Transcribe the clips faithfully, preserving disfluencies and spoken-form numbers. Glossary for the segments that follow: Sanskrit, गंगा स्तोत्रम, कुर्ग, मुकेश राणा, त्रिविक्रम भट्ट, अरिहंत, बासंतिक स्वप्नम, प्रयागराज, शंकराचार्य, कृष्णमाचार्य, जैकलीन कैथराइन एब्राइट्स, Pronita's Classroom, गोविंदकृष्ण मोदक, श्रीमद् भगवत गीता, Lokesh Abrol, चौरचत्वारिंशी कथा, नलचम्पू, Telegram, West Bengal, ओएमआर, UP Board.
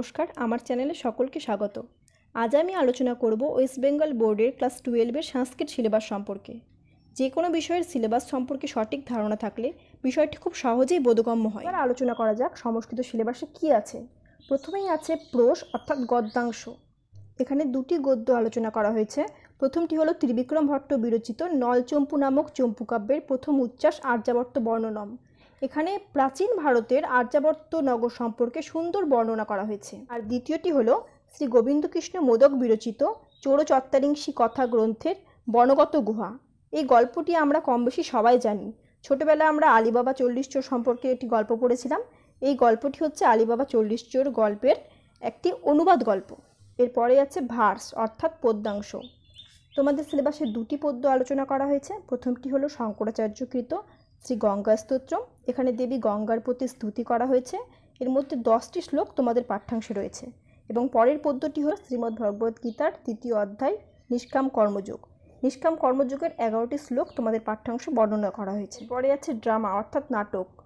नमस्कार आमार चैनेले सकल के स्वागत। आज आमी आलोचना करब वेस्ट बेंगल बोर्डेर क्लास ट्वेल्वेर संस्कृत सिलेबास सम्पर्के। जे कोनो विषयेर सिलेबास सम्पर्के सठिक धारणा थाकले विषयटी खूब सहजेई बोधगम्य हय। आर आलोचना करा जाक संस्कृत सिलेबासे कि आछे। प्रथमेई आछे प्रोस अर्थात गद्यांश। एखाने दुटी गद्य आलोचना करा हयेछे। प्रथमटी हलो त्रिविक्रम भट्ट विरचित नलचम्पू नामक चम्पूकाव्येर प्रथम उच्छ्वास आर्यावर्त वर्णनम। एखाने प्राचीन भारतेर आर्यावर्त नगर सम्पर्के सुंदर वर्णना करा हयेछे। आर द्वितीयटी हलो श्री गोविंदकृष्ण मोदक विरचित चौरचत्वारिंशी कथा ग्रंथेर बनगत गुहा। एई गल्पटी आमरा कम बेशी सबाई जानी। छोटोबेला आमरा आलिबाबा चल्लिश चोर सम्पर्के एकटी गल्प पढ़ेछिलाम। एई गल्पटी हच्छे आलिबाबा चल्लिश चोर गल्पेर एकटी अनुवाद गल्प। एरपरे आछे भार्स अर्थात पद्यांश। तोमादेर सिलेबासे दुटी पद्य आलोचना करा हयेछे। प्रथमटी हलो शंकराचार्यकृत श्री गंगा स्तोत्रम। एखाने देवी गंगार प्रति स्तुति करा हयेछे। एर मध्ये दशटी श्लोक तोमादेर पाठ्यांशे रयेछे। एबं परेर पद्यटी हलो श्रीमद् भगवत गीतार तृतीय अध्याय निष्काम कर्मयोग। निष्काम कर्मयोगेर एगारोटी श्लोक तोमादेर पाठ्यांशे वर्णना करा हयेछे। परे आछे ड्रामा अर्थात नाटक।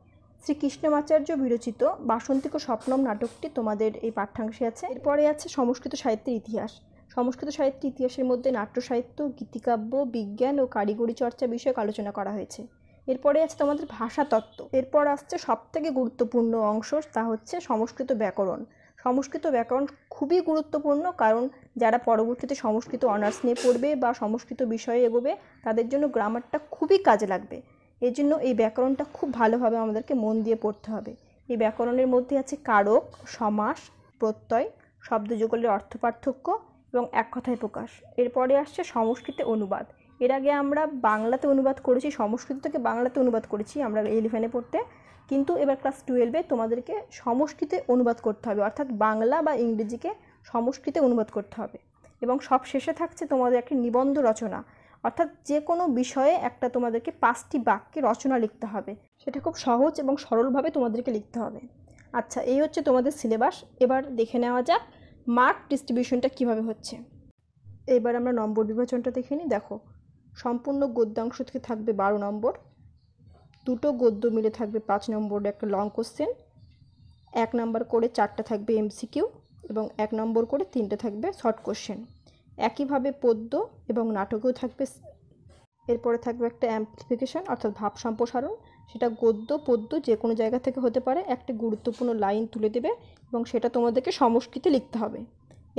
श्री कृष्णमाचार्य विरचित बासंतिक स्वप्नम नाटकटी तोमादेर एई पाठ्यांशे आछे। एरपरे आछे संस्कृत साहित्येर इतिहास। संस्कृत साहित्य इतिहासेर मध्ये नाट्य साहित्य गीतिकाव्य विज्ञान और कारिगरी चर्चा विषयक आलोचना करा हयेछे। एरपर आज तुम्हारे भाषा तत्व। एरपर आसछे सबथेके गुरुत्वपूर्ण अंश, ता हच्छे संस्कृत व्याकरण। संस्कृत व्याकरण खूबई गुरुत्वपूर्ण, कारण जारा परवर्तीते संस्कृत अनार्स निये पढ़बे बा संस्कृत विषये एगोबे तादेर जन्य ग्रामारटा खूबई काजे लागबे। एर जन्य एई व्याकरणटा खूब भालोभाबे आमादेरके मन दिये पढ़ते हबे। एई व्याकरणेर मध्ये आछे कारक, समास, प्रत्यय, शब्दजुगलेर अर्थ पार्थक्य एबं एक कथाय प्रकाश। एरपरे आसछे संस्कृते अनुवाद। एर आगे आमरा बांगलाते अनुवाद करेছি, संस्कृत के बांगलाते अनुवाद करेছি आमरा इलेवेने पढ़ते। किन्तु एबार क्लास ट्वेल्वे तोमादेरके संस्कृते अनुवाद करते हबे, अर्थात बांगला बा इंग्रेजी के संस्कृते अनुवाद करते हबे। एबं सब शेषे थाकছে तोमाদের একটা निबंध रचना, अर्थात जे कोनो विषये একটা तोमाদেরকে पाँचটি वाक्ये रचना लिखते हबे। সেটা खूब सहज এবং सरलভাবে तोमाদেরকে लिखते हबे। আচ্ছা, এই হচ্ছে তোমাদের সিলেবাস। এবার দেখে নেওয়া যাক মার্ক ডিস্ট্রিবিউশনটা কিভাবে হচ্ছে। এবার আমরা নম্বর বিভাজনটা দেখে নিই। দেখো, सम्पूर्ण गद्यांश थेके थाकबे बारो नम्बर, दुटो गद्य मिले थाकबे पाँच नम्बर एक लंग कोश्चेन, एक नम्बर करे चारटा थाकबे एमसिकिउ एबं एक नम्बर करे तीनटे थाकबे शर्ट कोश्चेन। एकईभाबे पद्य एबं नाटकेओ थाकबे। एरपरे थाकबे एकटा एम्प्लिफिकेशन अर्थात भाव सम्प्रसारण। सेटा गद्य पद्य जे कोनो जायगा थेके होते पारे। एकटा गुरुत्वपूर्ण लाइन तुले देबे एबं सेटा तोमादेरके संस्कृते लिखते हबे।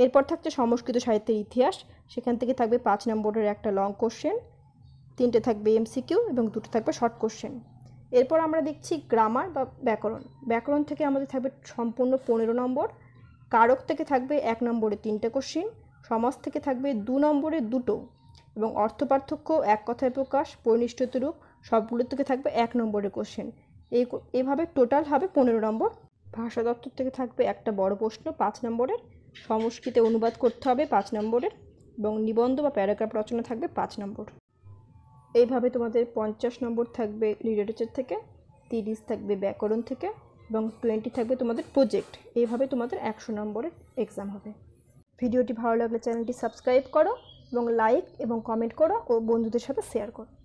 एरपर थाकছে संस्कृत साहित्यের इतिहास। সেখান থেকে থাকবে পাঁচ নম্বরের একটা লং কোশ্চেন, তিনটে থাকবে এমসিকিউ এবং দুটো থাকবে শর্ট কোশ্চেন। এরপর আমরা দেখছি গ্রামার বা ব্যাকরণ। ব্যাকরণ থেকে আমাদের থাকবে সম্পূর্ণ পনেরো নম্বর। কারক থেকে থাকবে এক নম্বরে তিনটে কোশ্চেন, সমাস থেকে থাকবে দু নম্বরে দুটো এবং অর্থপার্থক্য এক কথায় প্রকাশ পরিনিষ্ঠতরূপ সবগুলো থেকে থাকবে এক নম্বরের কোশ্চেন। এই এভাবে টোটাল হবে পনেরো নম্বর। ভাষা দপ্তর থেকে থাকবে একটা বড় প্রশ্ন পাঁচ নম্বরের, संस्कृते अनुवाद करते हैं पाँच नम्बर और निबंध व पैराग्राफ रचना थाकबे पाँच नम्बर। एइभावे तुम्हारे पचास नम्बर थाकबे लिटारेचार थेके, तीस थाकबे व्याकरण थेके और बीस थाकबे तुम्हारे प्रोजेक्ट। एइभावे तुम्हारे सौ नम्बर एग्जाम होबे। भिडियोटी भालो लागले चैनलटी सबस्क्राइब करो और लाइक और कमेंट करो और बंधुदेर साथे शेयर करो।